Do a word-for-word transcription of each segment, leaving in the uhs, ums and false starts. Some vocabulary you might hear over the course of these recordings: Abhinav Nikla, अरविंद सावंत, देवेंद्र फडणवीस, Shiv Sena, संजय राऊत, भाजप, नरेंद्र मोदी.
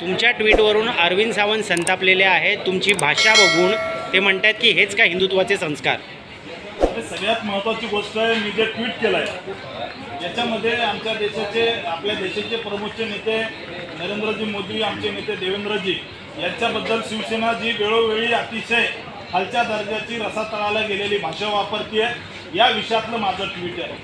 तुमच्या ट्विटवरून अरविंद सावंत संतापलेले आहेत. तुमची भाषा बघून ते म्हणतात की हेच का हिंदुत्वाचे संस्कार. सगळ्यात महत्त्वाची गोष्ट आहे, मी जे ट्विट केलं आहे त्याच्यामध्ये आमच्या देशाचे आपल्या देशाचे प्रमुख नेते नरेंद्रजी मोदी, आमचे नेते देवेंद्रजी यांच्याबद्दल शिवसेना जी वेळोवेळी अतिशय खालच्या दर्जाची रसातळाला गेलेली भाषा वापरते या विषयातलं माझं ट्विट आहे.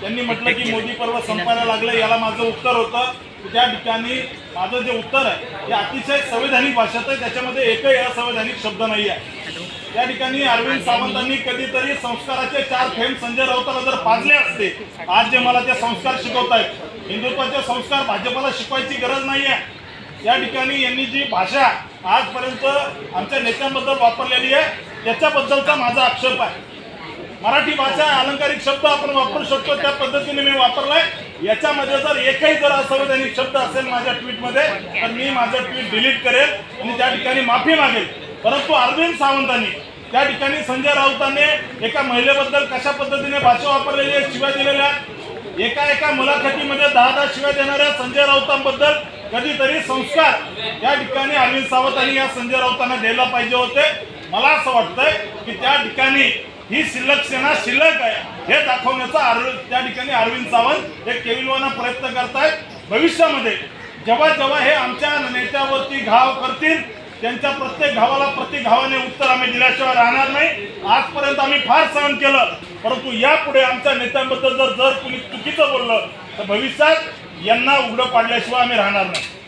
त्यांनी म्हटलं की मोदी पर्व संपायला लागलं, याला माझं उत्तर होतं. त्या ठिकाणी माझं जे उत्तर आहे ते अतिशय संवैधानिक भाषेत आहे, त्याच्यामध्ये एकही असंवैधानिक शब्द नाही आहे. त्या ठिकाणी अरविंद सावंतांनी कधीतरी संस्काराचे चार थेंब संजय राऊतांना जर पाजले असते, आज जे मला ते संस्कार शिकवतायत, हिंदुत्वाचे संस्कार भाजपला शिकवायची गरज नाही आहे. या ठिकाणी यांनी जी भाषा आजपर्यंत आमच्या नेत्यांबद्दल वापरलेली आहे त्याच्याबद्दलचा माझा आक्षेप आहे. मराठी भाषा अलंकारिक शब्द आपण वापरू शकतो, त्या पद्धतीने मी वापरलाय. याच्यामध्ये जर एकही जर असंवैधानिक शब्द असेल माझ्या ट्विटमध्ये तर मी माझं ट्विट डिलीट करेल आणि त्या ठिकाणी माफी मागेल. परंतु अरविंद सावंतांनी त्या ठिकाणी संजय राऊतांनी एका महिलेबद्दल कशा पद्धतीने भाषा वापरलेली आहे, शिव्या दिलेल्या, एका एका मुलाखतीमध्ये दहा दहा शिव्या देणाऱ्या संजय राऊतांबद्दल कधीतरी संस्कार या ठिकाणी अरविंद सावंतांनी या संजय राऊतांना द्यायला पाहिजे होते. मला असं वाटतंय की त्या ठिकाणी ही शिल्लक सेना शिल्लक आहे हे दाखवण्याचा त्या ठिकाणी अरविंद सावंत एक केविलवाना प्रयत्न करतायत. भविष्यामध्ये जेव्हा जेव्हा हे आमच्या नेत्यावरती घाव करतील त्यांच्या प्रत्येक घावाला प्रत्येक घावाने उत्तर आम्ही दिल्याशिवाय राहणार नाही. आजपर्यंत आम्ही फार सहन केलं, परंतु यापुढे आमच्या नेत्यांबद्दल जर जर कुणी चुकीचं बोललं तर भविष्यात यांना उघडं पाडल्याशिवाय आम्ही राहणार नाही.